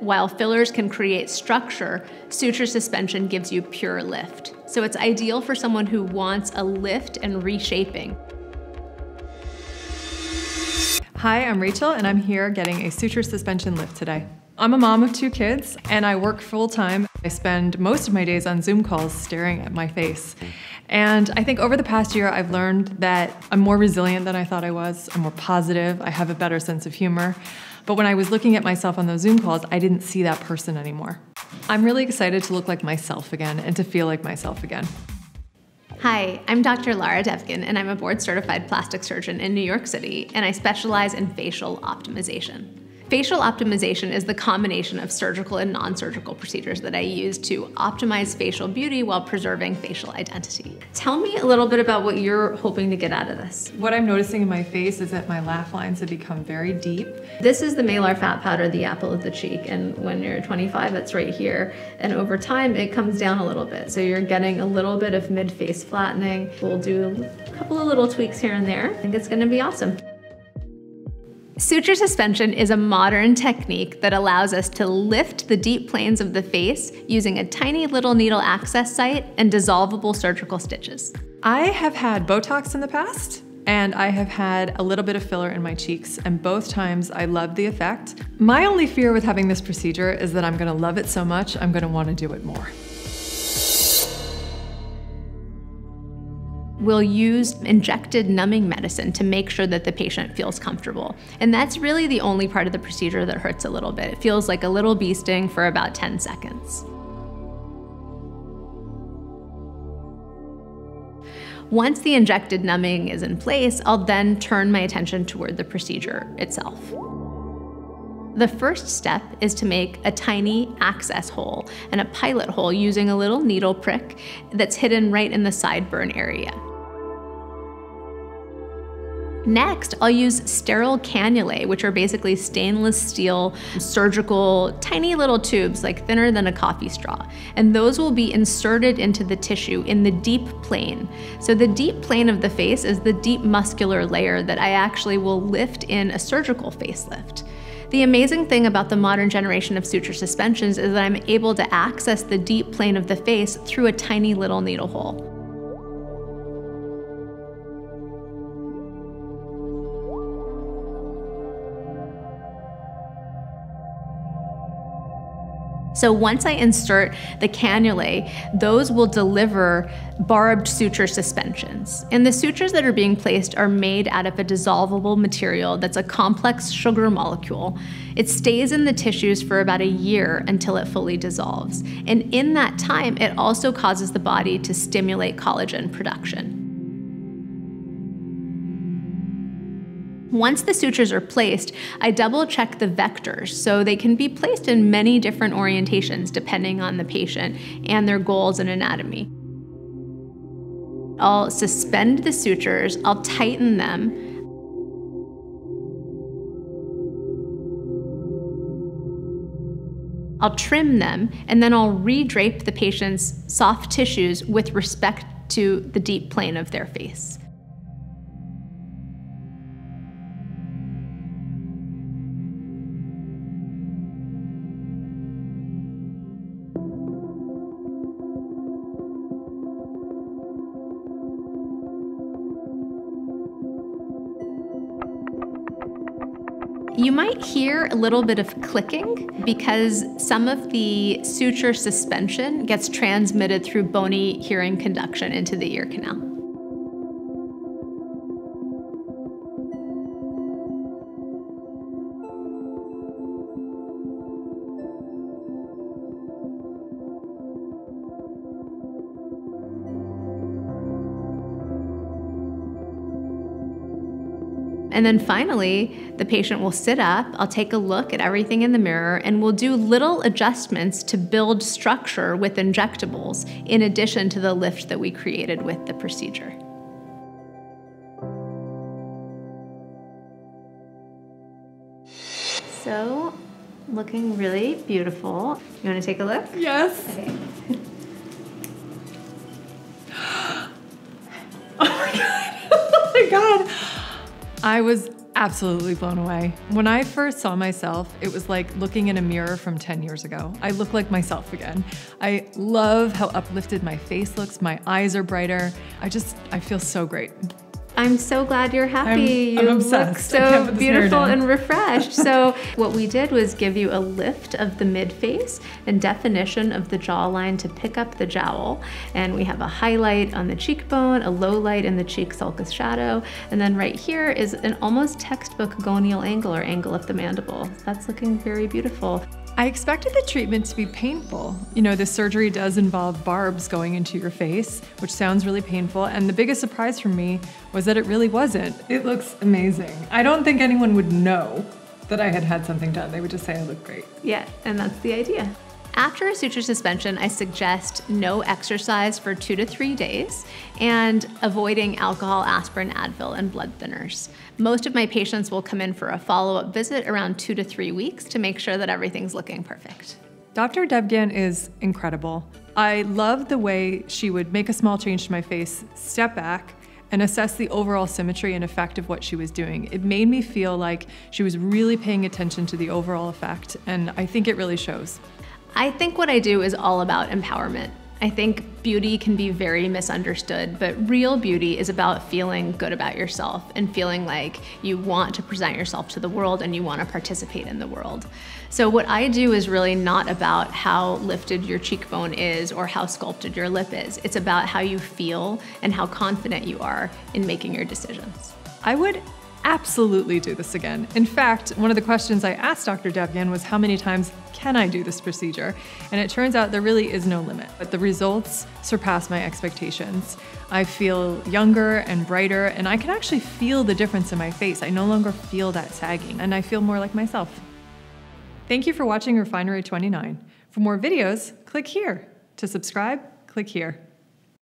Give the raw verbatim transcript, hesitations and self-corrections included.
While fillers can create structure, suture suspension gives you pure lift. So it's ideal for someone who wants a lift and reshaping. Hi, I'm Rachel, and I'm here getting a suture suspension lift today. I'm a mom of two kids, and I work full-time. I spend most of my days on Zoom calls staring at my face. And I think over the past year, I've learned that I'm more resilient than I thought I was. I'm more positive. I have a better sense of humor. But when I was looking at myself on those Zoom calls, I didn't see that person anymore. I'm really excited to look like myself again and to feel like myself again. Hi, I'm Doctor Lara Devkin, and I'm a board-certified plastic surgeon in New York City, and I specialize in facial optimization. Facial optimization is the combination of surgical and non-surgical procedures that I use to optimize facial beauty while preserving facial identity. Tell me a little bit about what you're hoping to get out of this. What I'm noticing in my face is that my laugh lines have become very deep. This is the malar fat powder, the apple of the cheek, and when you're twenty-five, it's right here. And over time, it comes down a little bit. So you're getting a little bit of mid-face flattening. We'll do a couple of little tweaks here and there. I think it's gonna be awesome. Suture suspension is a modern technique that allows us to lift the deep planes of the face using a tiny little needle access site and dissolvable surgical stitches. I have had Botox in the past, and I have had a little bit of filler in my cheeks, and both times I loved the effect. My only fear with having this procedure is that I'm gonna love it so much, I'm gonna wanna do it more. We'll use injected numbing medicine to make sure that the patient feels comfortable. And that's really the only part of the procedure that hurts a little bit. It feels like a little bee sting for about ten seconds. Once the injected numbing is in place, I'll then turn my attention toward the procedure itself. The first step is to make a tiny access hole and a pilot hole using a little needle prick that's hidden right in the sideburn area. Next, I'll use sterile cannulae, which are basically stainless steel, surgical, tiny little tubes, like thinner than a coffee straw. And those will be inserted into the tissue in the deep plane. So the deep plane of the face is the deep muscular layer that I actually will lift in a surgical facelift. The amazing thing about the modern generation of suture suspensions is that I'm able to access the deep plane of the face through a tiny little needle hole. So once I insert the cannulae, those will deliver barbed suture suspensions. And the sutures that are being placed are made out of a dissolvable material that's a complex sugar molecule. It stays in the tissues for about a year until it fully dissolves. And in that time, it also causes the body to stimulate collagen production. Once the sutures are placed, I double check the vectors, so they can be placed in many different orientations depending on the patient and their goals and anatomy. I'll suspend the sutures, I'll tighten them, I'll trim them, and then I'll redrape the patient's soft tissues with respect to the deep plane of their face. You might hear a little bit of clicking because some of the suture suspension gets transmitted through bony hearing conduction into the ear canal. And then finally, the patient will sit up, I'll take a look at everything in the mirror, and we'll do little adjustments to build structure with injectables in addition to the lift that we created with the procedure. So, looking really beautiful. You wanna take a look? Yes. Okay. Oh my God, oh my God. I was absolutely blown away. When I first saw myself, it was like looking in a mirror from ten years ago. I look like myself again. I love how uplifted my face looks. My eyes are brighter. I just, I feel so great. I'm so glad you're happy. I'm, you I'm look so beautiful and refreshed. So what we did was give you a lift of the midface and definition of the jawline to pick up the jowl. And we have a highlight on the cheekbone, a low light in the cheek sulcus shadow. And then right here is an almost textbook gonial angle or angle of the mandible. That's looking very beautiful. I expected the treatment to be painful. You know, the surgery does involve barbs going into your face, which sounds really painful, and the biggest surprise for me was that it really wasn't. It looks amazing. I don't think anyone would know that I had had something done. They would just say I look great. Yeah, and that's the idea. After a suture suspension, I suggest no exercise for two to three days and avoiding alcohol, aspirin, Advil, and blood thinners. Most of my patients will come in for a follow-up visit around two to three weeks to make sure that everything's looking perfect. Doctor Devkin is incredible. I love the way she would make a small change to my face, step back, and assess the overall symmetry and effect of what she was doing. It made me feel like she was really paying attention to the overall effect, and I think it really shows. I think what I do is all about empowerment. I think beauty can be very misunderstood, but real beauty is about feeling good about yourself and feeling like you want to present yourself to the world and you want to participate in the world. So what I do is really not about how lifted your cheekbone is or how sculpted your lip is. It's about how you feel and how confident you are in making your decisions. I would absolutely do this again. In fact, one of the questions I asked Doctor Devkin was how many times can I do this procedure? And it turns out there really is no limit, but the results surpass my expectations. I feel younger and brighter, and I can actually feel the difference in my face. I no longer feel that sagging, and I feel more like myself. Thank you for watching Refinery twenty-nine. For more videos, click here. To subscribe, click here.